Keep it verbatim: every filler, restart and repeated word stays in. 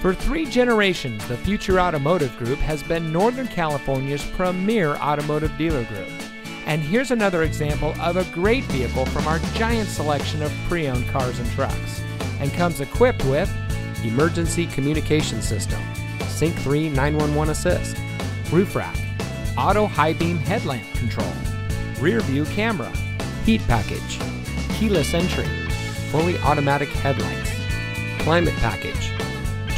For three generations, the Future Automotive Group has been Northern California's premier automotive dealer group. And here's another example of a great vehicle from our giant selection of pre-owned cars and trucks, and comes equipped with emergency communication system, Sync three nine one one assist, roof rack, auto high beam headlamp control, rear view camera, heat package, keyless entry, fully automatic headlights, climate package,